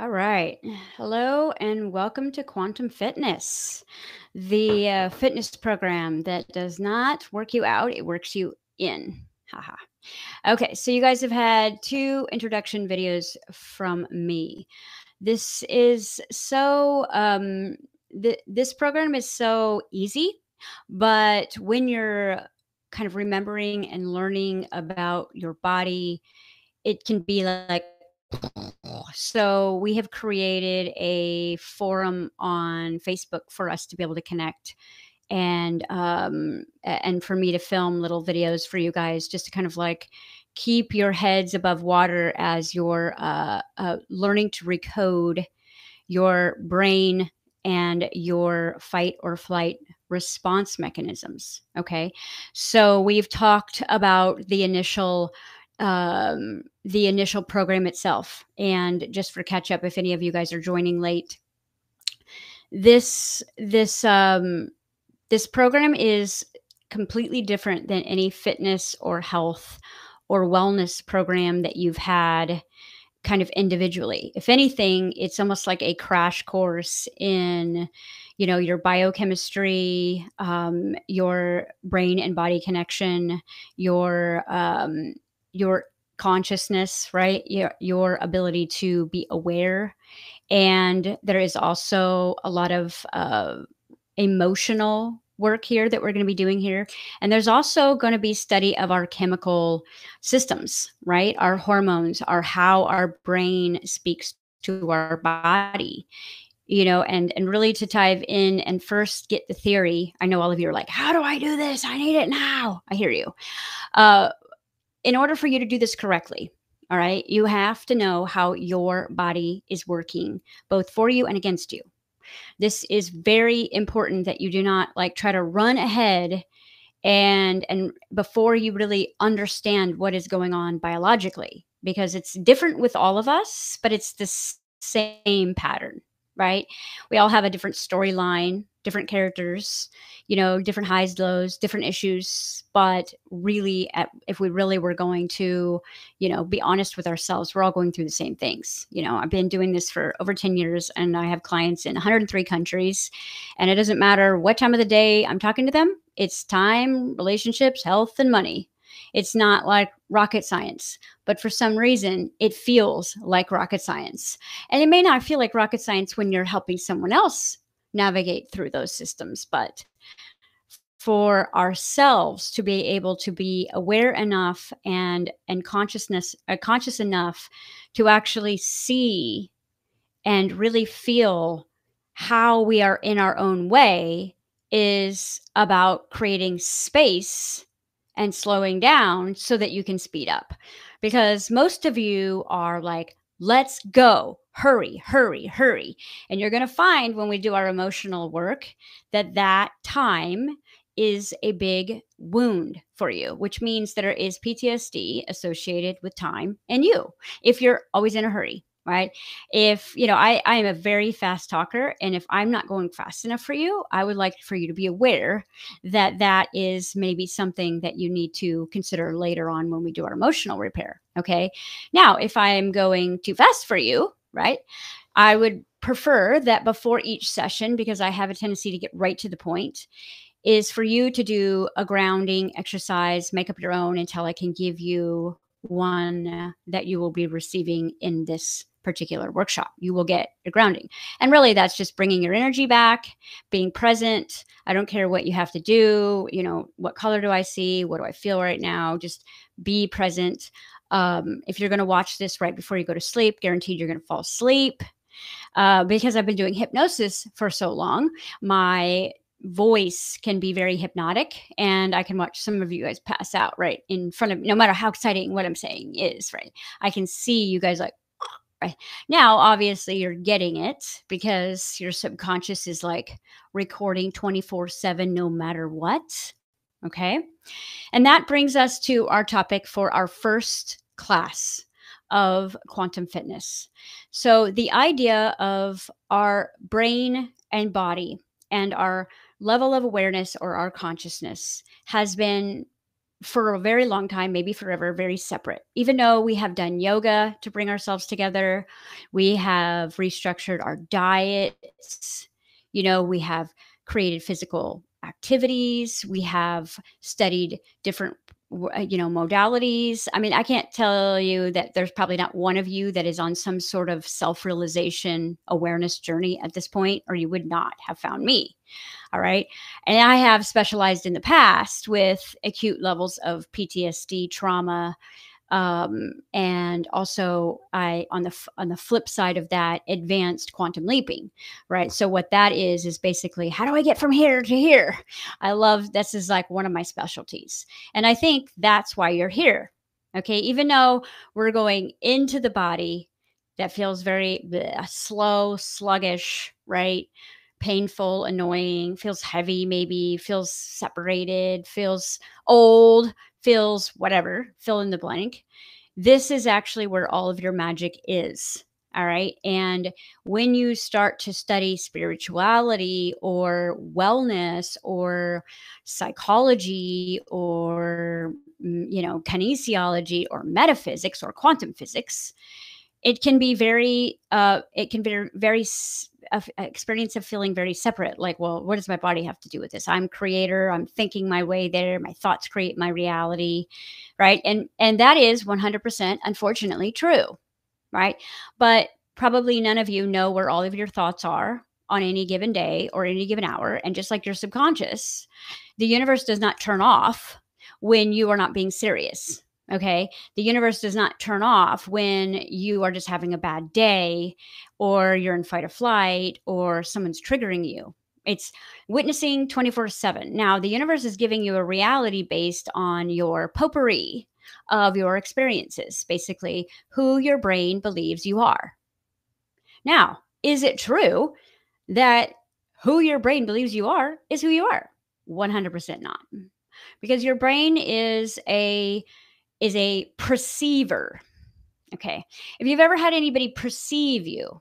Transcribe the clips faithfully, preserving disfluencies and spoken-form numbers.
All right. Hello and welcome to Quantum Fitness, the uh, fitness program that does not work you out. It works you in. Haha. Okay. So you guys have had two introduction videos from me. This is so, um, th- this program is so easy, but when you're kind of remembering and learning about your body, it can be like, so we have created a forum on Facebook for us to be able to connect and um, and for me to film little videos for you guys just to kind of like keep your heads above water as you're uh, uh, learning to recode your brain and your fight or flight response mechanisms. Okay, so we've talked about the initial um, the initial program itself. And just for catch up, if any of you guys are joining late, this, this, um, this program is completely different than any fitness or health or wellness program that you've had kind of individually. If anything, it's almost like a crash course in, you know, your biochemistry, um, your brain and body connection, your, um, your consciousness, right? Your, your ability to be aware. And there is also a lot of uh, emotional work here that we're going to be doing here. And there's also going to be study of our chemical systems, right? Our hormones, our how our brain speaks to our body, you know, and, and really to dive in and first get the theory. I know all of you are like, how do I do this? I need it now. I hear you. Uh, In order for you to do this correctly, all right, you have to know how your body is working both for you and against you. This is very important that you do not like try to run ahead and and before you really understand what is going on biologically, because it's different with all of us, but it's the same pattern, right? We all have a different storyline, different characters, you know, different highs, lows, different issues. But really, at, if we really were going to, you know, be honest with ourselves, we're all going through the same things. You know, I've been doing this for over ten years and I have clients in one hundred three countries, and it doesn't matter what time of the day I'm talking to them. It's time, relationships, health, and money. It's not like rocket science, but for some reason it feels like rocket science. And it may not feel like rocket science when you're helping someone else navigate through those systems, but for ourselves to be able to be aware enough and and consciousness uh, conscious enough to actually see and really feel how we are in our own way is about creating space and slowing down so that you can speed up. Because most of you are like, let's go. Hurry, hurry, hurry. And you're going to find when we do our emotional work that that time is a big wound for you, which means there is P T S D associated with time and you, if you're always in a hurry, right? If, you know, I, I am a very fast talker, and if I'm not going fast enough for you, I would like for you to be aware that that is maybe something that you need to consider later on when we do our emotional repair. Okay. Now, if I am going too fast for you, right, I would prefer that before each session, because I have a tendency to get right to the point, is for you to do a grounding exercise, make up your own until I can give you one that you will be receiving in this particular workshop. You will get your grounding. And really that's just bringing your energy back, being present. I don't care what you have to do. You know, what color do I see? What do I feel right now? Just be present. Um, if you're going to watch this right before you go to sleep, guaranteed you're going to fall asleep. Uh, because I've been doing hypnosis for so long, my voice can be very hypnotic, and I can watch some of you guys pass out right in front of me, no matter how exciting what I'm saying is, right? I can see you guys like, right? Now, obviously you're getting it because your subconscious is like recording twenty-four seven, no matter what. Okay. And that brings us to our topic for our first class of Quantum Fitness. So the idea of our brain and body and our level of awareness or our consciousness has been for a very long time, maybe forever, very separate. Even though we have done yoga to bring ourselves together, we have restructured our diets, you know, we have created physical activities, we have studied different, you know, modalities. I mean, I can't tell you that there's probably not one of you that is on some sort of self-realization awareness journey at this point, or you would not have found me. All right. And I have specialized in the past with acute levels of P T S D trauma. Um, and also I, on the, on the flip side of that, advanced quantum leaping, right? So what that is, is basically, how do I get from here to here? I love, this is like one of my specialties. And I think that's why you're here. Okay. Even though we're going into the body that feels very bleh, slow, sluggish, right? Painful, annoying, feels heavy, maybe feels separated, feels old, feels whatever, fill in the blank. This is actually where all of your magic is. All right. And when you start to study spirituality or wellness or psychology or, you know, kinesiology or metaphysics or quantum physics, it can be very, uh, it can be very a experience of feeling very separate. Like, well, what does my body have to do with this? I'm creator. I'm thinking my way there. My thoughts create my reality. Right. And, and that is one hundred percent unfortunately true. Right. But probably none of you know where all of your thoughts are on any given day or any given hour. And just like your subconscious, the universe does not turn off when you are not being serious. Okay. The universe does not turn off when you are just having a bad day or you're in fight or flight or someone's triggering you. It's witnessing twenty-four seven. Now, the universe is giving you a reality based on your potpourri of your experiences, basically who your brain believes you are. Now, is it true that who your brain believes you are is who you are? one hundred percent not. Because your brain is a is a perceiver. Okay. If you've ever had anybody perceive you,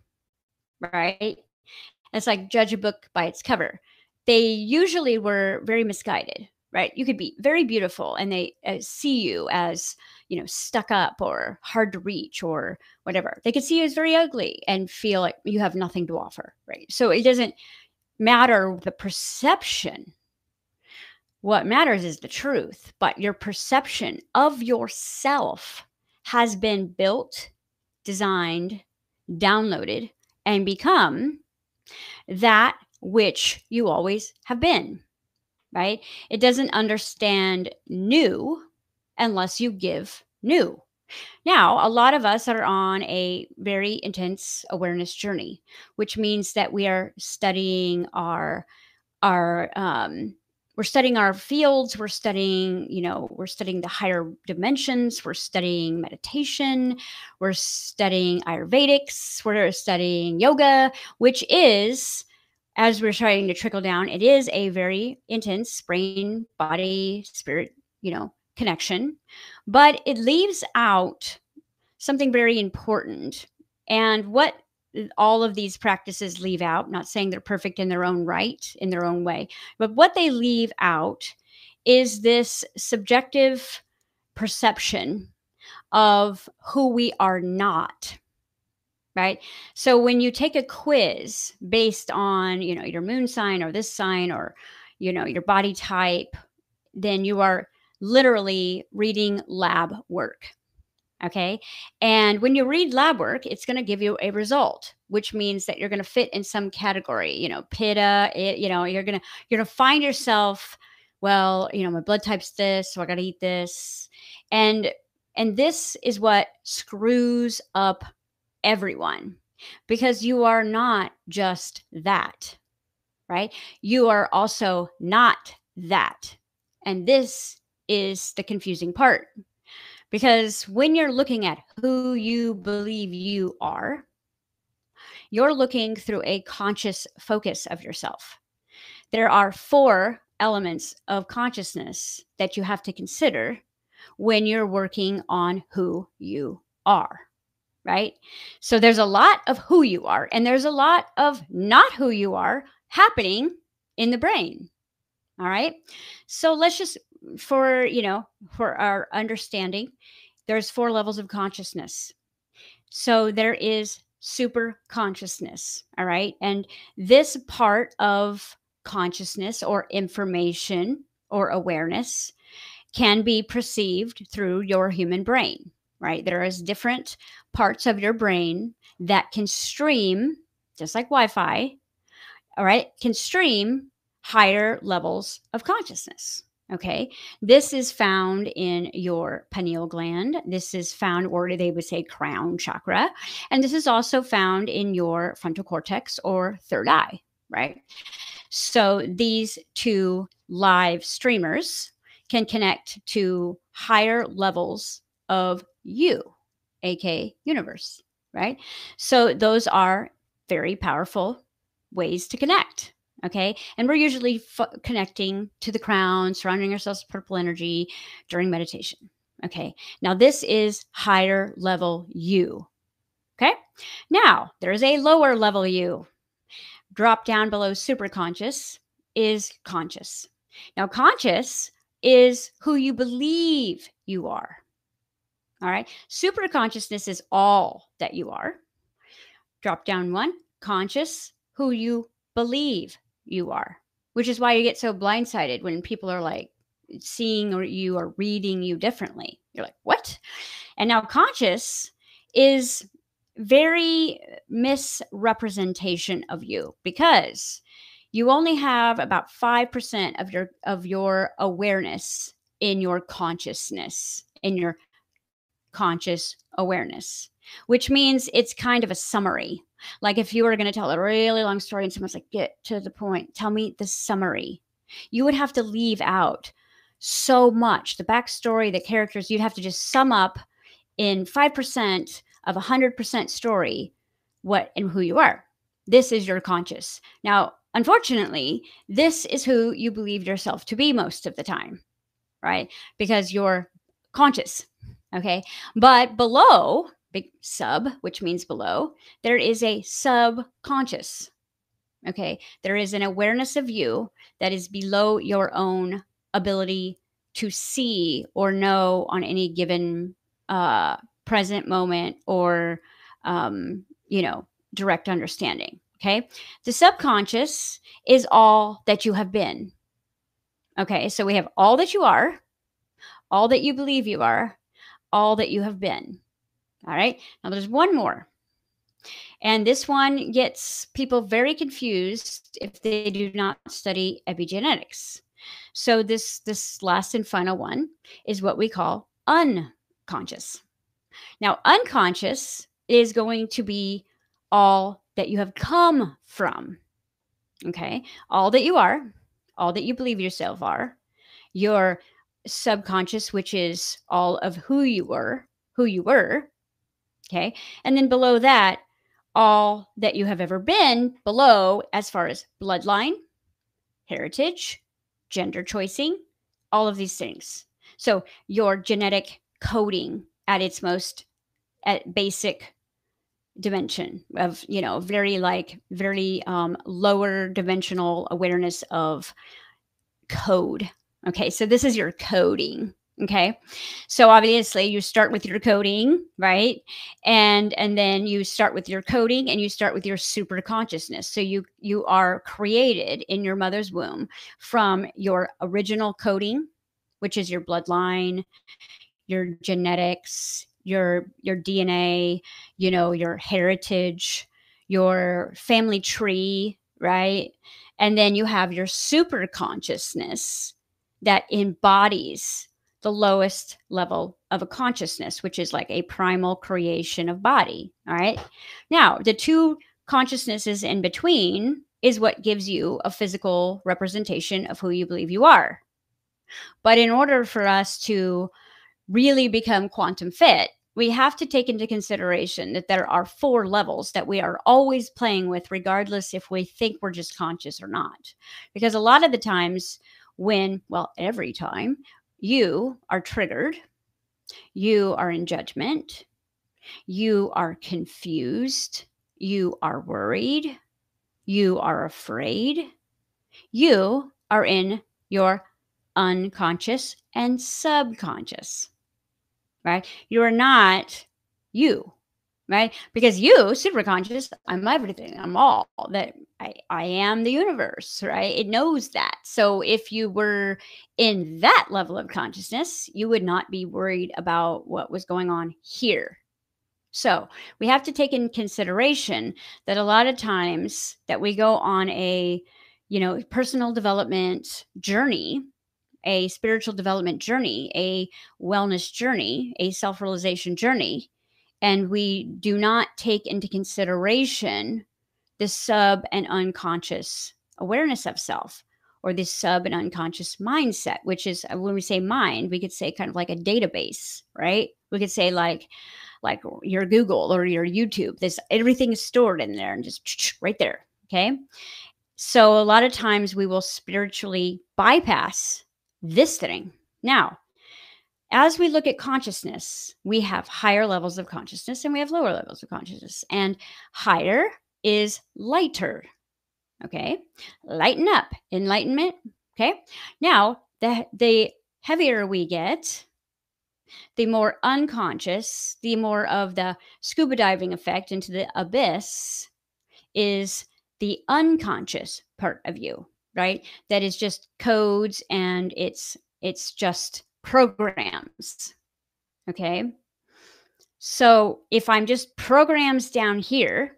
right? It's like judge a book by its cover. They usually were very misguided, right? You could be very beautiful and they uh, see you as, you know, stuck up or hard to reach or whatever. They could see you as very ugly and feel like you have nothing to offer, right? So it doesn't matter the perception. What matters is the truth, but your perception of yourself has been built, designed, downloaded, and become that which you always have been, right? It doesn't understand new unless you give new. Now, a lot of us are on a very intense awareness journey, which means that we are studying our, our, um, We're studying our fields. We're studying, you know, we're studying the higher dimensions. We're studying meditation. We're studying Ayurvedics. We're studying yoga, which is, as we're starting to trickle down, it is a very intense brain, body, spirit, you know, connection, but it leaves out something very important. And what all of these practices leave out, not saying they're perfect in their own right, in their own way, but what they leave out is this subjective perception of who we are not, right? So when you take a quiz based on, you know, your moon sign or this sign or, you know, your body type, then you are literally reading lab work. Okay. And when you read lab work, it's going to give you a result, which means that you're going to fit in some category, you know, Pitta, it, you know, you're going to, you're going to find yourself, well, you know, my blood type's this, so I got to eat this. And, and this is what screws up everyone, because you are not just that, right? You are also not that. And this is the confusing part. Because when you're looking at who you believe you are, you're looking through a conscious focus of yourself. There are four elements of consciousness that you have to consider when you're working on who you are, right? So there's a lot of who you are, and there's a lot of not who you are happening in the brain, all right? So let's just for, you know, for our understanding, there's four levels of consciousness. So there is super consciousness. All right. And this part of consciousness or information or awareness can be perceived through your human brain, right? There is different parts of your brain that can stream, just like Wi-Fi, all right, can stream higher levels of consciousness, okay? This is found in your pineal gland. This is found, or they would say crown chakra. And this is also found in your frontal cortex or third eye, right? So these two live streamers can connect to higher levels of you, aka universe, right? So those are very powerful ways to connect, okay? And we're usually f- connecting to the crown, surrounding ourselves with purple energy during meditation, okay? Now this is higher level you, okay? Now there is a lower level you. Drop down below superconscious is conscious. Now conscious is who you believe you are. All right. Super consciousness is all that you are. Drop down one, conscious, who you believe you are, which is why you get so blindsided when people are like seeing or you are reading you differently. You're like, what? And now conscious is very misrepresentation of you, because you only have about five percent of your, of your awareness in your consciousness, in your conscious awareness, which means it's kind of a summary. Like if you were going to tell a really long story and someone's like, get to the point, tell me the summary, you would have to leave out so much, the backstory, the characters. You'd have to just sum up in five percent of a hundred percent story what and who you are. This is your conscious. Now, unfortunately, this is who you believe yourself to be most of the time, right? Because you're conscious. Okay. But below, big sub, which means below, there is a subconscious. Okay. There is an awareness of you that is below your own ability to see or know on any given uh, present moment or, um, you know, direct understanding. Okay. The subconscious is all that you have been. Okay. So we have all that you are, all that you believe you are, all that you have been. All right. Now there's one more. And this one gets people very confused if they do not study epigenetics. So this, this last and final one is what we call unconscious. Now, unconscious is going to be all that you have come from. Okay. All that you are, all that you believe yourself are, your subconscious, which is all of who you were, who you were. Okay. And then below that, all that you have ever been below, as far as bloodline, heritage, gender choicing, all of these things. So your genetic coding at its most at basic dimension of, you know, very like very um, lower dimensional awareness of code. Okay. So this is your coding. Okay. So obviously you start with your coding, right? And, and then you start with your coding and you start with your super consciousness. So you, you are created in your mother's womb from your original coding, which is your bloodline, your genetics, your, your D N A, you know, your heritage, your family tree, right? And then you have your super consciousness that embodies the lowest level of a consciousness, which is like a primal creation of body. All right. Now, the two consciousnesses in between is what gives you a physical representation of who you believe you are. But in order for us to really become quantum fit, we have to take into consideration that there are four levels that we are always playing with, regardless if we think we're just conscious or not. Because a lot of the times, when, well, every time you are triggered, you are in judgment, you are confused, you are worried, you are afraid, you are in your unconscious and subconscious, right? You are not you, right? Because you, superconscious, I'm everything, I'm all that I, I am the universe, right? It knows that. So if you were in that level of consciousness, you would not be worried about what was going on here. So we have to take in consideration that a lot of times that we go on a, you know, personal development journey, a spiritual development journey, a wellness journey, a self-realization journey, and we do not take into consideration the sub and unconscious awareness of self, or the sub and unconscious mindset, which is, when we say mind, we could say kind of like a database, right? We could say like, like your Google or your YouTube, this, everything is stored in there and just right there. Okay. So a lot of times we will spiritually bypass this thing. Now, as we look at consciousness, we have higher levels of consciousness and we have lower levels of consciousness, and higher is lighter. Okay. Lighten up, enlightenment. Okay. Now the, the heavier we get, the more unconscious, the more of the scuba diving effect into the abyss is the unconscious part of you, right? That is just codes, and it's, it's just programs. Okay. So if I'm just programs down here,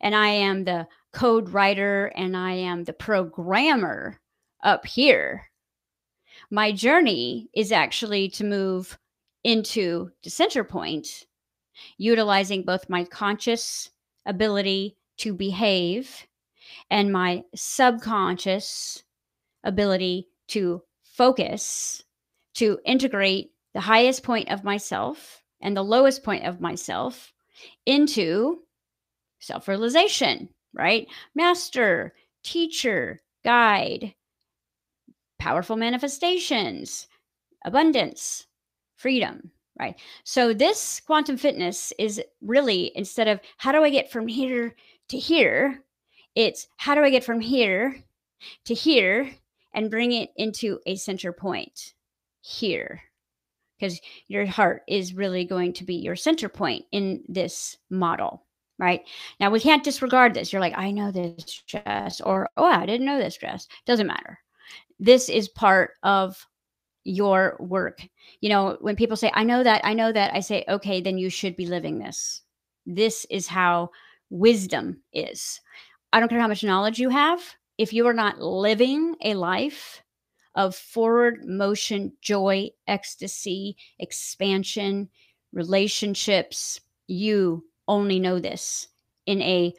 and I am the code writer and I am the programmer up here, my journey is actually to move into the center point, utilizing both my conscious ability to behave and my subconscious ability to focus, to integrate the highest point of myself and the lowest point of myself into self-realization, right? Master, teacher, guide, powerful manifestations, abundance, freedom, right? So this quantum fitness is really, instead of how do I get from here to here, it's how do I get from here to here and bring it into a center point here, because your heart is really going to be your center point in this model, right? Now we can't disregard this. You're like, I know this dress, or, oh, I didn't know this dress. Doesn't matter. This is part of your work. You know, when people say, I know that, I know that, I say, okay, then you should be living this. This is how wisdom is. I don't care how much knowledge you have. If you are not living a life of forward motion, joy, ecstasy, expansion, relationships, you only know this in a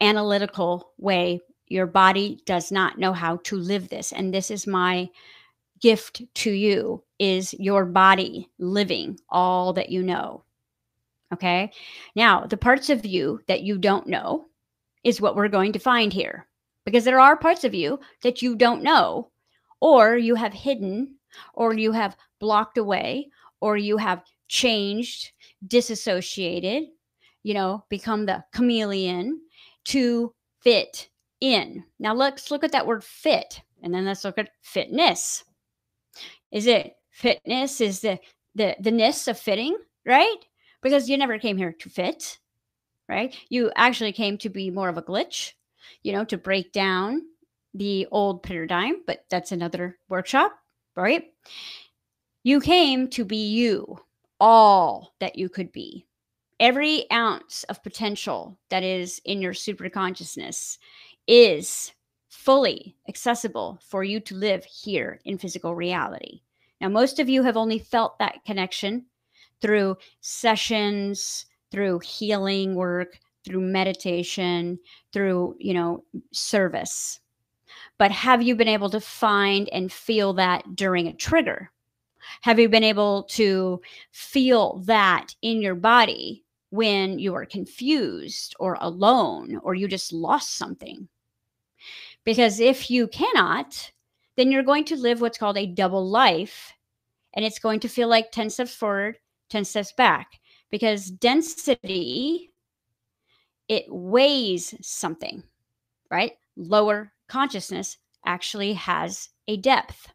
analytical way. Your body does not know how to live this. And this is my gift to you, is your body living all that you know. Okay. Now, the parts of you that you don't know is what we're going to find here, because there are parts of you that you don't know, or you have hidden, or you have blocked away, or you have changed, disassociated, you know, become the chameleon to fit in. Now let's look at that word fit, and then let's look at fitness. Is it fitness is the, the, the ness of fitting, right? Because you never came here to fit, right? You actually came to be more of a glitch, you know, to break down the old paradigm, but that's another workshop, right? You came to be you, all that you could be. Every ounce of potential that is in your superconsciousness is fully accessible for you to live here in physical reality. Now, most of you have only felt that connection through sessions, through healing work, through meditation, through, you know, service. But have you been able to find and feel that during a trigger? Have you been able to feel that in your body when you are confused or alone, or you just lost something? Because if you cannot, then you're going to live what's called a double life. And it's going to feel like ten steps forward, ten steps back, because density, it weighs something, right? Lower consciousness actually has a depth.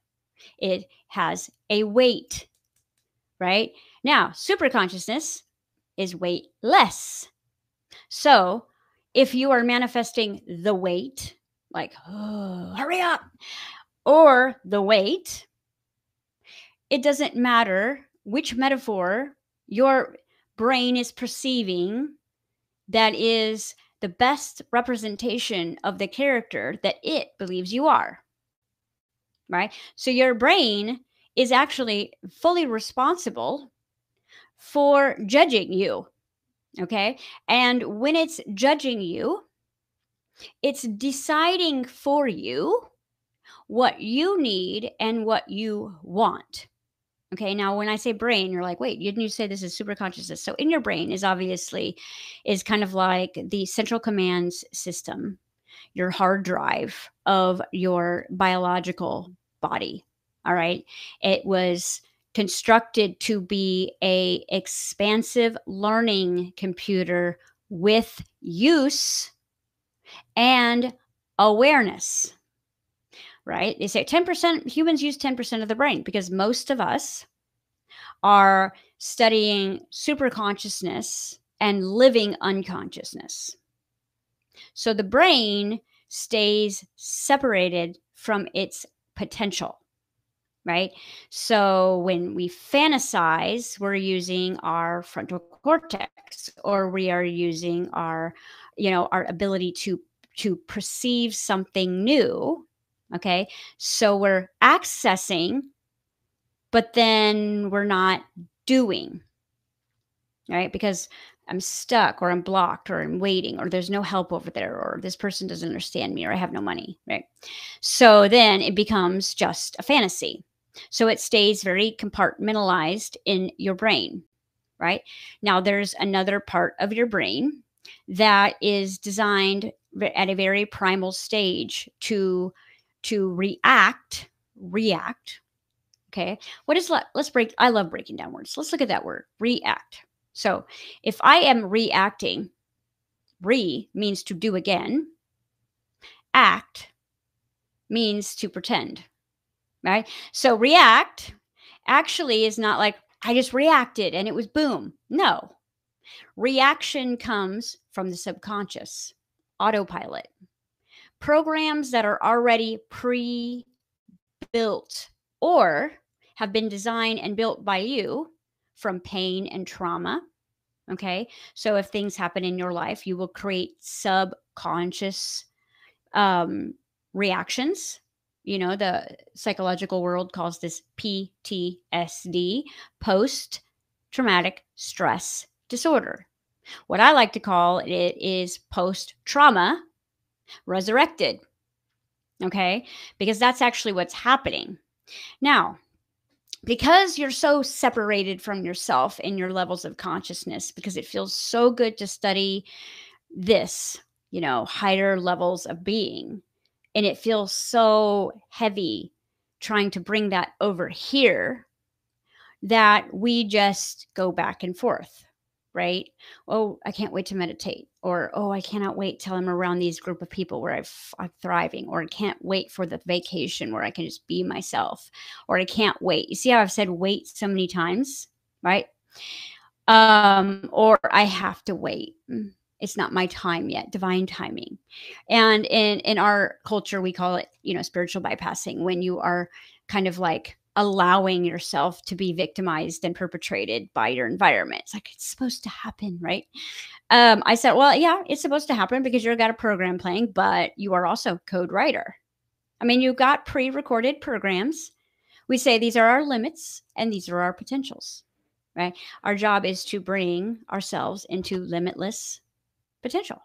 It has a weight, right? Now, superconsciousness is weightless. So if you are manifesting the weight, like, oh, hurry up, or the weight, it doesn't matter which metaphor your brain is perceiving that is the best representation of the character that it believes you are, right? So your brain is actually fully responsible for judging you, okay? And when it's judging you, it's deciding for you what you need and what you want. Okay, now when I say brain, you're like, wait, didn't you say this is superconsciousness? So in your brain is obviously, is kind of like the central command system, your hard drive of your biological body, all right? It was constructed to be an expansive learning computer with use and awareness, right? They say ten percent, humans use ten percent of the brain because most of us are studying superconsciousness and living unconsciousness. So the brain stays separated from its potential, right? So when we fantasize, we're using our frontal cortex, or we are using our, you know, our ability to, to perceive something new. Okay, so we're accessing, but then we're not doing, right? Because I'm stuck, or I'm blocked, or I'm waiting, or there's no help over there, or this person doesn't understand me, or I have no money, right? So then it becomes just a fantasy. So it stays very compartmentalized in your brain, right? Now there's another part of your brain that is designed at a very primal stage to to react, react, okay? What is, let's break, I love breaking down words. Let's look at that word, react. So if I am reacting, re means to do again, act means to pretend, right? So react actually is not like, I just reacted and it was boom. No, reaction comes from the subconscious, autopilot. Programs that are already pre-built or have been designed and built by you from pain and trauma, okay? So if things happen in your life, you will create subconscious um, reactions. You know, the psychological world calls this P T S D, post-traumatic stress disorder. What I like to call it is post-trauma resurrected, okay? Because that's actually what's happening. Now, because you're so separated from yourself in your levels of consciousness, because it feels so good to study this, you know, higher levels of being, and it feels so heavy trying to bring that over here, that we just go back and forth, right? Oh, I can't wait to meditate. Or, oh, I cannot wait till I'm around these group of people where I've, I'm thriving. Or I can't wait for the vacation where I can just be myself. Or I can't wait. You see how I've said wait so many times, right? Um, or I have to wait. It's not my time yet. Divine timing. And in, in our culture, we call it, you know, spiritual bypassing, when you are kind of like allowing yourself to be victimized and perpetrated by your environment. It's like, it's supposed to happen, right? Um, I said, well, yeah, it's supposed to happen because you've got a program playing, but you are also code writer. I mean, you've got pre-recorded programs. We say these are our limits and these are our potentials, right? Our job is to bring ourselves into limitless potential.